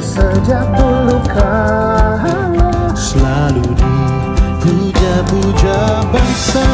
Sejak dulu kala selalu dipuja-puja bangsa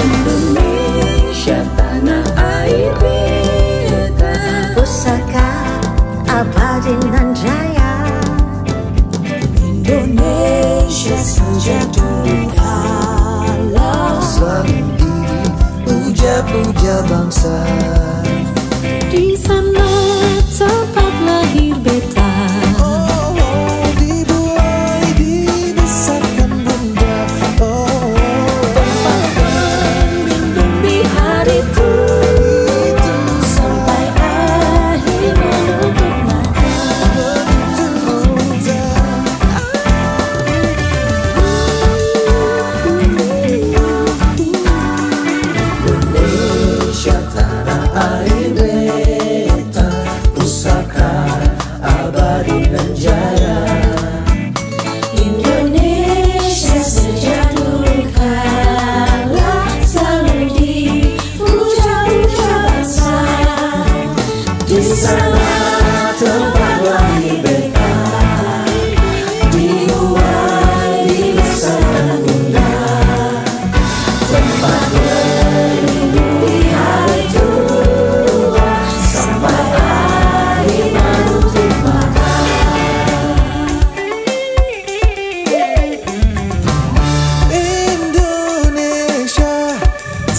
Indonesia, tanah air kita, pusaka abadi nan jaya. Indonesia sejak dulu kala selalu puja bangsa. Di sana tempat lahir beta, dibuai dibesarkan bunda, tempat berlindung di hari itu sampai akhir menutup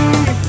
mata.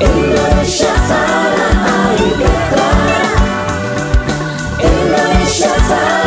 Indonesia tanah air beta, Indonesia tanah.